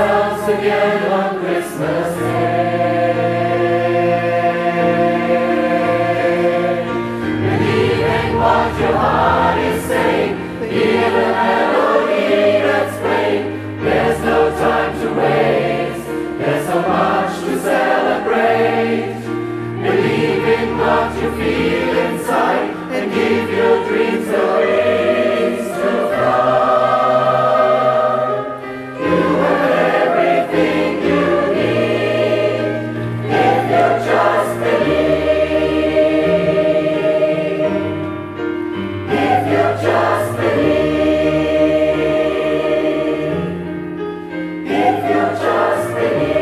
ourselves again on Christmas Day. Believe in what your heart is saying, hear the melody that's playing. There's no time to waste, there's so much to celebrate. Believe in what you feel inside, and give your dreams a wings to fly. If you just believe.